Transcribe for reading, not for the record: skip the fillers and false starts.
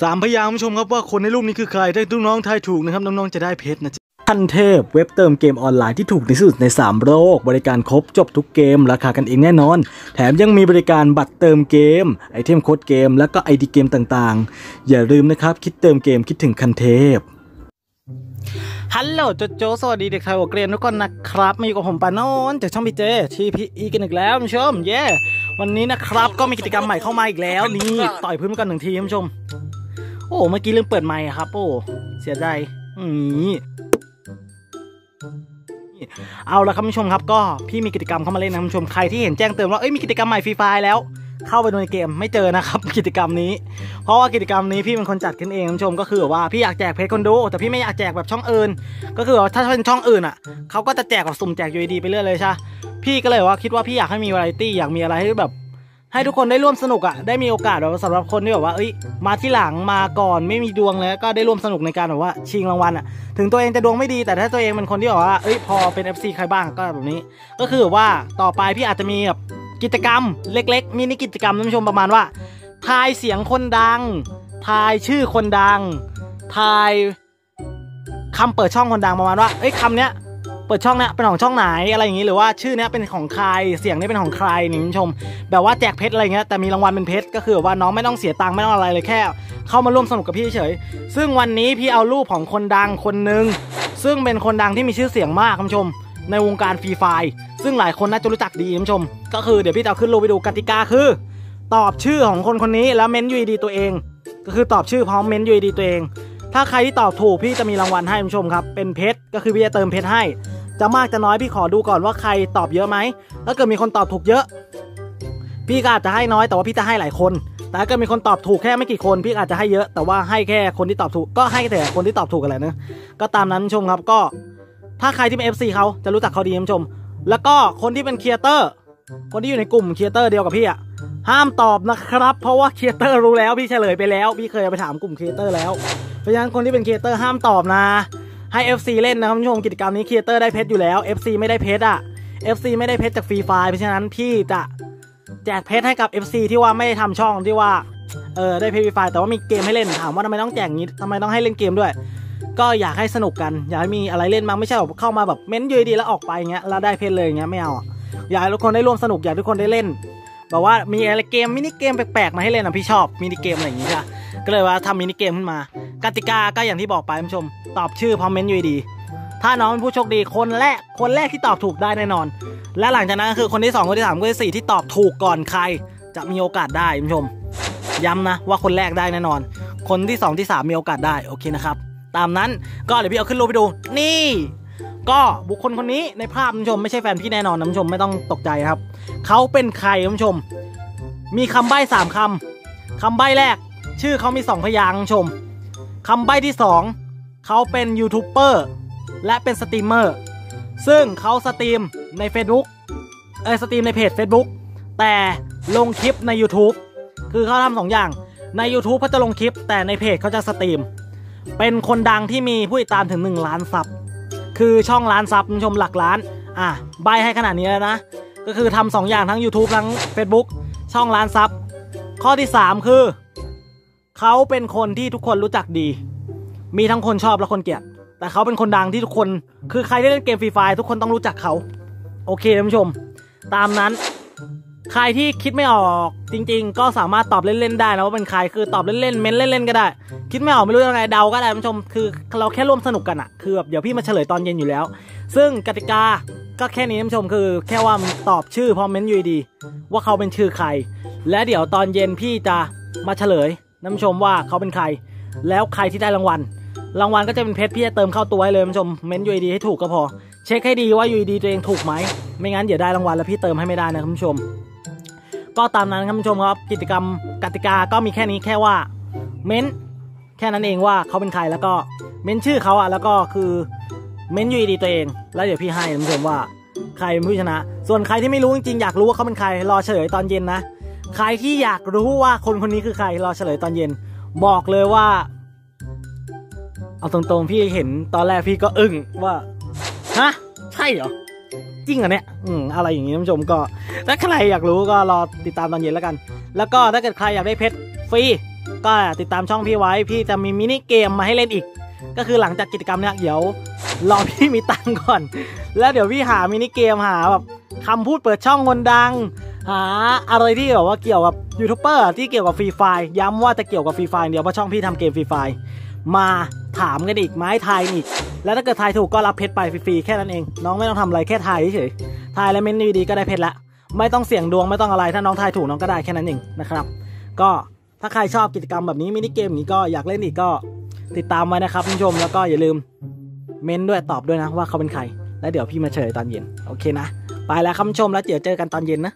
สามพยางค์ผู้ชมครับว่าคนในรูปนี้คือใครถ้าทุกน้องทายถูกนะครับน้องๆจะได้เพชรนะขั้นเทพเว็บเติมเกมออนไลน์ที่ถูกที่สุดใน3โลกบริการครบจบทุกเกมราคากันเองแน่นอนแถมยังมีบริการบัตรเติมเกมไอเทมโค้ดเกมและก็ไอดีเกมต่างๆอย่าลืมนะครับคิดเติมเกมคิดถึงขั้นเทพฮัลโหลโจโจสวัสดีเด็กไทยหัวเกรียนทุกคนนะครับมาอยู่กับผมปานนท์จากช่องพีเจทีพีอีกันอีกแล้วคุณผู้ชมเย้วันนี้นะครับก็มีกิจกรรมใหม่เข้ามาอีกแล้วนี่ต่อยพื้นไปก่อนหนึ่งทีคุณผู้ชมโอ้เมื่อกี้ลืมเปิดไมค์ครับโอ้เสียใจเอาละครับผู้ชมครับก็พี่มีกิจกรรมเข้ามาเล่นนะผู้ชมใครที่เห็นแจ้งเตือนว่าเอ้ยมีกิจกรรมใหม่ฟรีไฟแล้วเข้าไปดูในเกมไม่เจอนะครับกิจกรรมนี้เพราะว่ากิจกรรมนี้พี่เป็นคนจัดขึ้นเองผู้ชมก็คือว่าพี่อยากแจกเพจคนดูแต่พี่ไม่อยากแจกแบบช่องอื่นก็คือถ้าเป็นช่องอื่นอ่ะเขาก็จะแจกแบบสุ่มแจกยูดีไปเรื่อยเลยใช่พี่ก็เลยว่าคิดว่าพี่อยากให้มีวาไรตี้อยากมีอะไรให้แบบให้ทุกคนได้ร่วมสนุกอ่ะได้มีโอกาสแบบสำหรับคนที่แบบว่าเอ้ยมาที่หลังมาก่อนไม่มีดวงแล้วก็ได้ร่วมสนุกในการแบบว่าชิงรางวัลอ่ะถึงตัวเองจะดวงไม่ดีแต่ถ้าตัวเองเป็นคนที่แบบว่าเอ้ยพอเป็น FC ใครบ้างก็แบบนี้ก็คือว่าต่อไปพี่อาจจะมีแบบกิจกรรมเล็กๆมินิกิจกรรมท่านผู้ชมประมาณว่าทายเสียงคนดังทายชื่อคนดังทายคำเปิดช่องคนดังประมาณว่าเอ้ยคำเนี้ยเปิดช่องเนี้ยเป็นของช่องไหนอะไรอย่างงี้หรือว่าชื่อเนี้ยเป็นของใครเสียงเนี้ยเป็นของใครนี่คุณผู้ชมแบบว่าแจกเพชรอะไรเงี้ยแต่มีรางวัลเป็นเพชรก็คือว่าน้องไม่ต้องเสียตังค์ไม่ต้องอะไรเลยแค่เข้ามาร่วมสนุกกับพี่เฉยซึ่งวันนี้พี่เอารูปของคนดังคนหนึ่งซึ่งเป็นคนดังที่มีชื่อเสียงมากคุณผู้ชมในวงการฟรีไฟซึ่งหลายคนน่าจะรู้จักดีคุณผู้ชมก็คือเดี๋ยวพี่จะขึ้นรูปไปดูกติกาคือตอบชื่อของคนคนนี้แล้วเม้นยูดีตัวเองก็คือตอบชื่อพร้อมเม้นยูดีตัวเองถ้าใครที่ตอบถูกพี่จะมีรางวัลให้คุณผู้ชมครับเป็นเพชรก็คือพี่จะเติมเพชรให้จะมากจะน้อยพี่ขอดูก่อนว่าใครตอบเยอะไหมถ้าเกิดมีคนตอบถูกเยอะพี่ก็อาจจะให้น้อยแต่ว่าพี่จะให้หลายคนแต่ถ้าเกิดมีคนตอบถูกแค่ไม่กี่คนพี่อาจจะให้เยอะแต่ว่าให้แค่คนที่ตอบถูกก็ให้แต่คนที่ตอบถูกอะไรนะก็ตามนั้นคุณผู้ชมครับก็ถ้าใครที่เป็น FC เขาจะรู้จักเขาดีคุณผู้ชมแล้วก็คนที่เป็นครีเอเตอร์คนที่อยู่ในกลุ่มครีเอเตอร์เดียวกับพี่อ่ะห้ามตอบนะครับเพราะว่าครีเอเตอร์รู้แล้วพี่เฉลยไปแล้วพี่เคยไปถามกลุ่มครีเอเตอร์แล้วเพราะฉะนั้นคนที่เป็นครีเอเตอร์ห้ามตอบนะให้ FC เล่นนะครับคุณผู้ชมกิจกรรมนี้ครีเอเตอร์ได้เพชรอยู่แล้ว FC ไม่ได้เพชรอ่ะ FC ไม่ได้เพชรจากฟรีไฟล์เพราะฉะนั้นพี่จะแจกเพชรให้กับ FC ที่ว่าไม่ได้ทำช่องที่ว่าได้เพชรฟรีไฟล์แต่ว่ามีเกมให้เล่นถามว่าทำไมต้องแจกงี้ทำไมต้องให้เล่นเกมด้วยก็อยากให้สนุกกันอยากให้มีอะไรเล่นมั้งไม่ใช่แบบเข้ามาแบบเม้นยูดีแล้วออกไปเงี้ยแล้วได้เพชรเลยเงี้ยไม่เอาอยากให้ทุกคนได้ร่วมสนุกอยากทุกคนได้เล่นแบบว่ามีอะไรเกมมินิเกมแปลกๆมาให้เล่นนะพี่ชอบมินิเกมอะไรอย่างงี้ค่ะก็เลยว่าทำมินิเกมขึ้นมากติกาก็อย่างที่บอกไปคุณผู้ชมตอบชื่อพร้อมเม้นยูดีถ้าน้องเป็นผู้โชคดีคนแรกที่ตอบถูกได้แน่นอนและหลังจากนั้นก็คือคนที่2คนที่3คนที่4ที่ตอบถูกก่อนใครจะมีโอกาสได้คุณผู้ชมย้ำนะว่าคนแรกได้แน่นอนคนที่2ที่3มีโอกาสได้โอเคนะครับตามนั้นก็เดี๋ยวพี่เอาขึ้นรูปไปดูนี่ก็บุคคลคนนี้ในภาพคุณผู้ชมไม่ใช่แฟนพี่แน่นอนนะคุณผู้ชมไม่ต้องตกใจครับเขาเป็นใครคุณผู้ชมมีคำใบ้3คำคำใบ้แรกชื่อเขามี2พยางค์คุณผู้ชมคำใบ้ที่2เขาเป็นยูทูบเบอร์และเป็นสตรีมเมอร์ซึ่งเขาสตรีมใน Facebook สตรีมในเพจ Facebook แต่ลงคลิปใน YouTube คือเขาทำ2อย่างใน YouTube เขาจะลงคลิปแต่ในเพจเขาจะสตรีมเป็นคนดังที่มีผู้ติดตามถึง1ล้านซับคือช่องล้านซับคุณผู้ชมหลักล้านใบให้ขนาดนี้แล้วนะก็คือทำ2อย่างทั้ง YouTube ทั้ง Facebook ช่องล้านซับข้อที่3คือเขาเป็นคนที่ทุกคนรู้จักดีมีทั้งคนชอบและคนเกลียดแต่เขาเป็นคนดังที่ทุกคนคือใครได้เล่นเกมฟรีไฟทุกคนต้องรู้จักเขาโอเคท่านผู้ชมตามนั้นใครที่คิดไม่ออกจริงๆก็สามารถตอบเล่นๆได้นะว่าเป็นใครคือตอบเล่นๆเม้นเล่นๆก็ได้คิดไม่ออกไม่รู้ยังไงเดาก็ได้ท่านผู้ชมคือเราแค่ร่วมสนุกกันอะคือแบบเดี๋ยวพี่มาเฉลยตอนเย็นอยู่แล้วซึ่งกติกาก็แค่นี้ท่านผู้ชมคือแค่ว่าตอบชื่อพร้อมเม้นยูดีว่าเขาเป็นชื่อใครและเดี๋ยวตอนเย็นพี่จะมาเฉลยท่านผู้ชมว่าเขาเป็นใครแล้วใครที่ได้รางวัลก็จะเป็นเพชรพี่จะเติมเข้าตัวให้เลยท่านผู้ชมเม้นยูดีให้ถูกก็พอเช็คให้ดีว่ายูดีตัวเองถูกไหมไม่งั้นเดี๋ยวได้รางวัลแล้วพี่เติมให้ไม่ได้นะท่านผู้ชมก็ตามนั้นครับคุณผู้ชมครับกิจกรรมกติกาก็มีแค่นี้แค่ว่าเม้นแค่นั้นเองว่าเขาเป็นใครแล้วก็เม้นชื่อเขาแล้วก็คือเม้นยูดีตัวเองแล้วเดี๋ยวพี่ให้คุณผู้ชมว่าใครเป็นผู้ชนะส่วนใครที่ไม่รู้จริงๆอยากรู้ว่าเขาเป็นใครรอเฉลยตอนเย็นนะใครที่อยากรู้ว่าคนคนนี้คือใครรอเฉลยตอนเย็นบอกเลยว่าเอาตรงๆพี่เห็นตอนแรกพี่ก็อึ้งว่าฮะใช่เหรอจริงเหรอเนี่ยอะไรอย่างนี้ท่านผู้ชมก็ถ้าใครอยากรู้ก็รอติดตามตอนเย็นแล้วกันแล้วก็ถ้าเกิดใครอยากได้เพชรฟรี ก็ติดตามช่องพี่ไว้พี่จะมีมินิเกมมาให้เล่นอีกก็คือหลังจากกิจกรรมเนี่ยเดี๋ยวรอพี่มีตังค์ก่อนแล้วเดี๋ยวพี่หามินิเกมหาแบบคำพูดเปิดช่องคนดังหาอะไรที่แบบว่าเกี่ยวกับยูทูบเบอร์ที่เกี่ยวกับฟรีไฟล์ย้ำว่าจะเกี่ยวกับฟรีไฟล์เดี๋ยวเพราะช่องพี่ทำเกมฟรีไฟล์มาถามกันอีกไม้ทายอีกแล้วถ้าเกิดทายถูกก็รับเพชรไปฟรีๆแค่นั้นเองน้องไม่ต้องทำอะไรแค่ทายเฉยทายแล้วเม้นดีดีก็ได้เพชรละไม่ต้องเสี่ยงดวงไม่ต้องอะไรถ้าน้องทายถูกน้องก็ได้แค่นั้นเองนะครับก็ถ้าใครชอบกิจกรรมแบบนี้มินิเกมนี้ก็อยากเล่นอีกก็ติดตามไว้นะครับผู้ชมแล้วก็อย่าลืมเม้นด้วยตอบด้วยนะว่าเขาเป็นใครแล้วเดี๋ยวพี่มาเฉลยตอนเย็นโอเคนะไปแล้วคุณผู้ชมแล้วเดี๋ยวเจอกันตอนเย็นนะ